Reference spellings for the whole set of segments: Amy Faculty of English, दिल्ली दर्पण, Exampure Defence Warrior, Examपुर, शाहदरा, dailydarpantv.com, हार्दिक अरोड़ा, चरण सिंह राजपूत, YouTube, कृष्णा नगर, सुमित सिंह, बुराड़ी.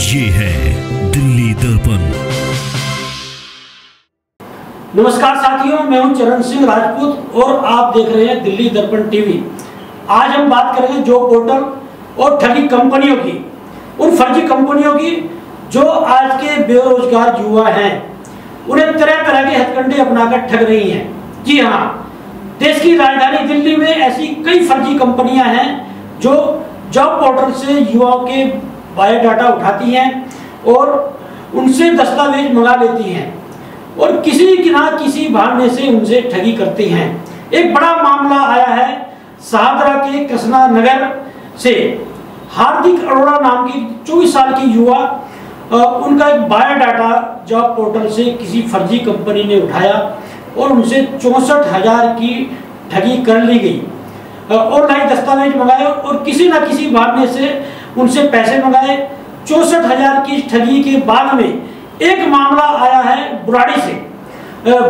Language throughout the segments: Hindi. ये है दिल्ली दर्पण। नमस्कार साथियों, मैं हूं चरण सिंह राजपूत और आप देख रहे हैं दिल्ली दर्पण टीवी। आज हम बात करेंगे जो पोर्टल और ठगी कंपनियों की, उन फर्जी कंपनियों की जो आज के बेरोजगार युवा हैं, उन्हें तरह तरह के हथकंडे अपनाकर ठग रही हैं। जी हाँ, देश की राजधानी दिल्ली में ऐसी कई फर्जी कंपनियां हैं जो जॉब पोर्टल से युवाओं के बायोडाटा उठाती हैं और उनसे दस्तावेज मंगा लेती हैं और किसी ना किसी बहाने से उनसे ठगी करती हैं। एक बड़ा मामला आया है शाहदरा के कृष्णा नगर से। हार्दिक अरोड़ा नाम की 24 साल की युवा, उनका एक बायोडाटा जॉब पोर्टल से किसी फर्जी कंपनी ने उठाया और उनसे 64,000 की ठगी कर ली गई। ऑनलाइन दस्तावेज मंगाए और किसी ना किसी बहाने से उनसे पैसे मंगाए। 64,000 की ठगी के बाद में एक मामला आया है बुराड़ी से।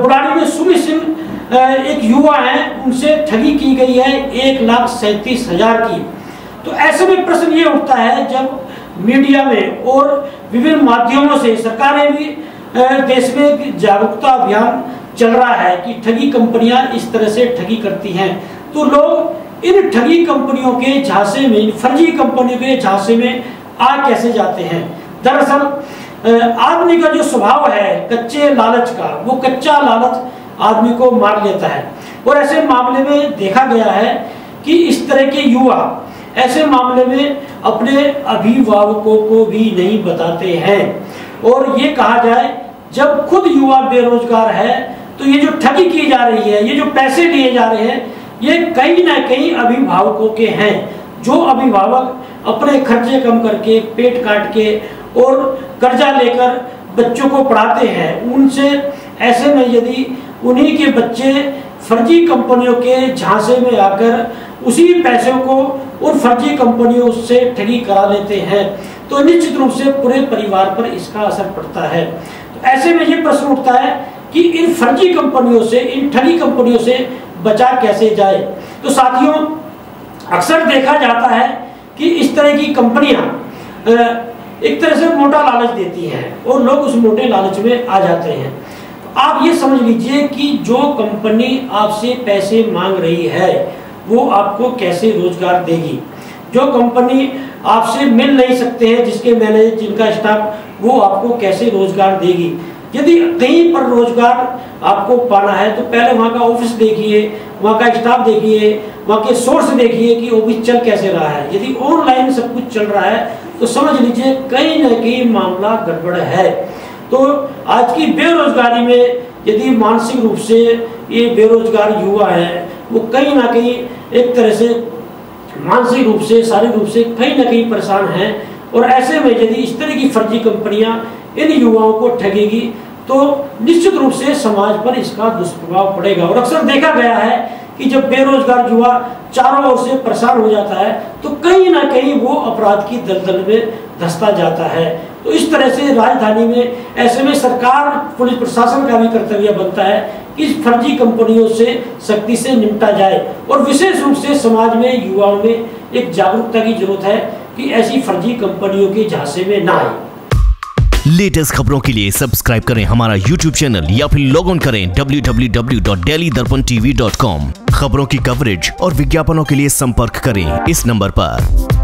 बुराड़ी में सुमित सिंह एक युवा हैं, उनसे ठगी की गई है 1,37,000 की। तो ऐसे में प्रश्न ये उठता है, जब मीडिया में और विभिन्न माध्यमों से सरकारें भी देश में एक जागरूकता अभियान चल रहा है कि ठगी कंपनियां इस तरह से ठगी करती हैं, तो लोग इन ठगी कंपनियों के झांसे में, इन फर्जी कंपनियों के झांसे में आ कैसे जाते हैं। दरअसल आदमी का जो स्वभाव है कच्चे लालच का, वो कच्चा लालच आदमी को मार लेता है। और ऐसे मामले में देखा गया है कि इस तरह के युवा ऐसे मामले में अपने अभिभावकों को भी नहीं बताते हैं। और ये कहा जाए, जब खुद युवा बेरोजगार है तो ये जो ठगी की जा रही है, ये जो पैसे लिए जा रहे हैं, ये कहीं ना कहीं अभिभावकों के हैं, जो अभिभावक अपने खर्चे कम करके, पेट काट के और कर्जा लेकर बच्चों को पढ़ाते हैं। उनसे ऐसे में यदि उन्हीं के बच्चे फर्जी कंपनियों के झांसे में आकर उसी पैसों को उन फर्जी कंपनियों से ठगी करा लेते हैं, तो निश्चित रूप से पूरे परिवार पर इसका असर पड़ता है। तो ऐसे में ये प्रश्न उठता है कि इन फर्जी कंपनियों से, इन ठगी कंपनियों से बचा कैसे जाए। तो साथियों, अक्सर देखा जाता है कि इस तरह की कंपनियां एक तरह से मोटा लालच देती हैं और लोग उस मोटे लालच में आ जाते हैं। आप ये समझ लीजिए कि जो कंपनी आपसे पैसे मांग रही है वो आपको कैसे रोजगार देगी। जो कंपनी आपसे मिल नहीं सकते हैं, जिसके मैनेजर, जिनका स्टाफ, वो आपको कैसे रोजगार देगी। यदि कहीं पर रोजगार आपको पाना है तो पहले वहाँ का ऑफिस देखिए, वहाँ का स्टाफ देखिए, वहाँ के सोर्स देखिए कि ऑफिस चल कैसे रहा है। यदि ऑनलाइन सब कुछ चल रहा है तो समझ लीजिए कहीं ना कहीं मामला गड़बड़ है। तो आज की बेरोजगारी में यदि मानसिक रूप से ये बेरोजगार युवा है, वो कहीं ना कहीं एक तरह से मानसिक रूप से, शारीरिक रूप से कहीं ना कहीं परेशान हैं। और ऐसे में यदि इस तरह की फर्जी कंपनियां इन युवाओं को ठगेगी तो निश्चित रूप से समाज पर इसका दुष्प्रभाव पड़ेगा। और अक्सर देखा गया है कि जब बेरोजगार युवा चारों ओर से परेशान हो जाता है तो कहीं ना कहीं वो अपराध की दलदल में धंसता जाता है। तो इस तरह से राजधानी में ऐसे में सरकार, पुलिस प्रशासन का भी कर्तव्य बनता है कि इस फर्जी कंपनियों से सख्ती से निपटा जाए। और विशेष रूप से समाज में, युवाओं में एक जागरूकता की जरूरत है कि ऐसी फर्जी कंपनियों के झांसे में ना आए। लेटेस्ट खबरों के लिए सब्सक्राइब करें हमारा YouTube चैनल या फिर लॉग ऑन करें www.dailydarpantv.com। खबरों की कवरेज और विज्ञापनों के लिए संपर्क करें इस नंबर पर।